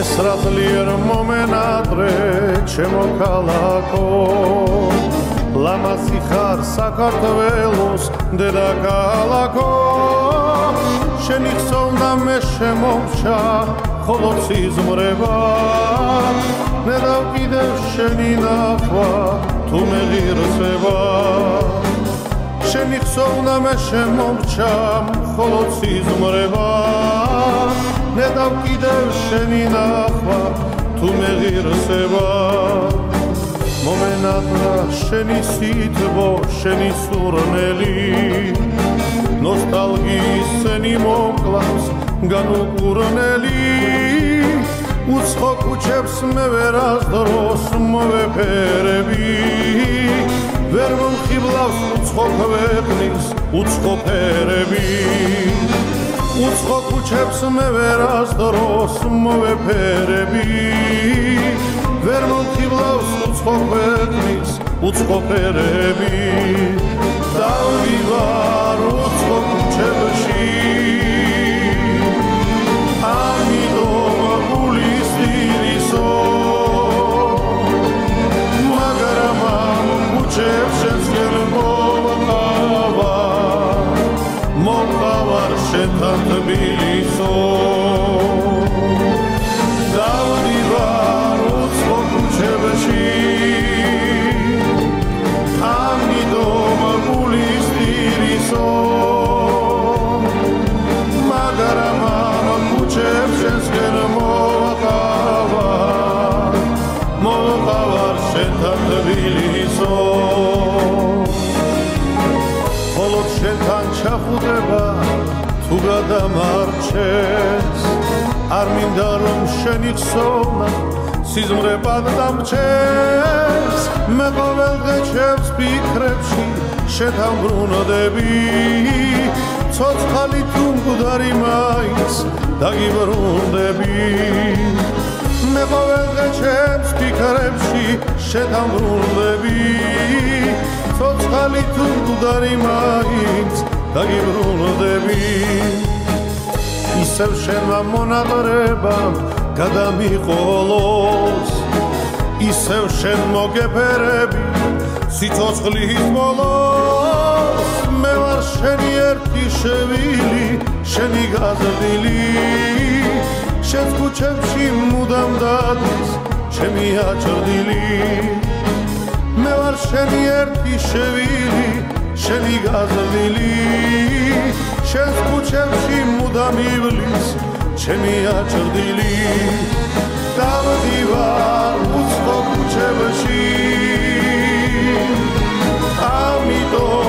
Esrat lir momena trečemo kalako Lamasi har sakartvelus deda kalako Šenih solda meše momča holoc izmreva Nedav idev šeninakva tu me lir sveva Şenih solda meşe momçam holoc izmreva Nedav idev şeninakva tu me lir sveva Momenatra şeni sitvo şeni surneli Nostalgii senim oklas ganu kurneli Ushok uçeps meve razdoros meve perebi Vermum hiblas utshok veknis utshok perebi Ushok uçeps meve razdoros meve perebi Vermum hiblas utshok veknis utshok perebi Dalvi var utshok uçepsi Marches Armindarum shenik sona sizmrebad damches me govelgecheps pikrepshi shetambrundebi tsotskhali tungudari mais dagibrundebi me govelgecheps pikrepshi shetambrundebi tsotskhali tungudari mais dagibrundebi Isev shema monadrebam kada miqolos Isev shen mogeberebi sitsotskhlis bolos Me var sheni erti shevili sheni gazdili Shens kuchepshi mudam dadis chemi achrdili Me var sheni erti shevili sheni gazdili Şes kuçepşi mudam iblis çemi açırdili Davdi var usko kuçepşi Amido